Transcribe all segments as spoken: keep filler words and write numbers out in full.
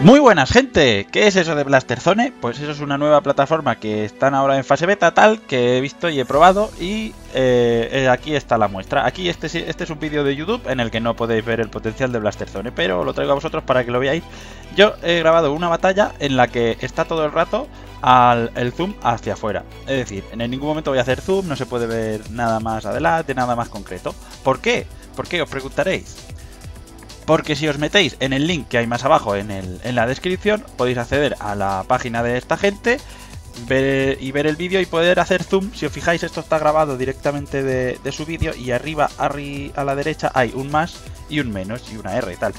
Muy buenas, gente. ¿Qué es eso de Blaster Zone? Pues eso es una nueva plataforma que están ahora en fase beta, tal, que he visto y he probado, y eh, aquí está la muestra. Aquí este, este es un vídeo de YouTube en el que no podéis ver el potencial de Blaster Zone, pero lo traigo a vosotros para que lo veáis. Yo he grabado una batalla en la que está todo el rato al, el zoom hacia afuera. Es decir, en ningún momento voy a hacer zoom, no se puede ver nada más adelante, nada más concreto. ¿Por qué? ¿Por qué? Os preguntaréis. Porque si os metéis en el link que hay más abajo en, el, en la descripción, podéis acceder a la página de esta gente ver, y ver el vídeo y poder hacer zoom. Si os fijáis, esto está grabado directamente de, de su vídeo, y arriba arri, a la derecha hay un más y un menos y una R y tal.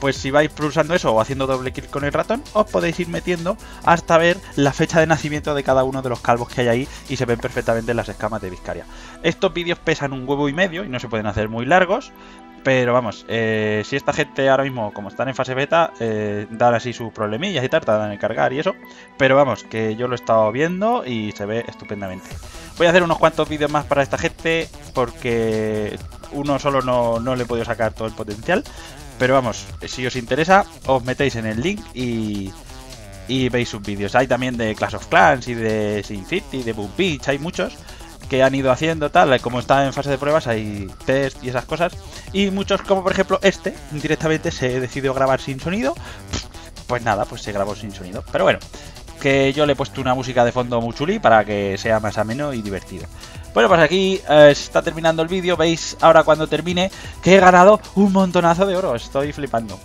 Pues si vais pulsando eso o haciendo doble clic con el ratón, os podéis ir metiendo hasta ver la fecha de nacimiento de cada uno de los calvos que hay ahí, y se ven perfectamente las escamas de Vizcaria. Estos vídeos pesan un huevo y medio y no se pueden hacer muy largos. Pero vamos, eh, si esta gente ahora mismo, como están en fase beta, eh, dan así sus problemillas y tal, tardan en cargar y eso. Pero vamos, que yo lo he estado viendo y se ve estupendamente. Voy a hacer unos cuantos vídeos más para esta gente, porque uno solo no, no le he podido sacar todo el potencial. Pero vamos, si os interesa, os metéis en el link y... y veis sus vídeos. Hay también de Clash of Clans y de Sin City, de Boom Beach, hay muchos que han ido haciendo tal, como está en fase de pruebas, hay test y esas cosas, y muchos como por ejemplo este, directamente se decidió grabar sin sonido, pues nada, pues se grabó sin sonido, pero bueno, que yo le he puesto una música de fondo muy chuli para que sea más ameno y divertido. Bueno, pues aquí eh, está terminando el vídeo, veis ahora cuando termine que he ganado un montonazo de oro, estoy flipando.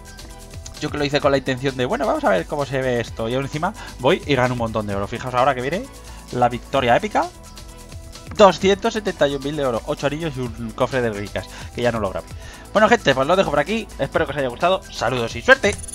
Yo que lo hice con la intención de, bueno, vamos a ver cómo se ve esto, y aún encima voy y gano un montón de oro. Fijaos ahora que viene la victoria épica. doscientos setenta y un mil de oro, ocho anillos y un cofre de ricas, que ya no lo grabé. Bueno, gente, pues lo dejo por aquí. Espero que os haya gustado. Saludos y suerte.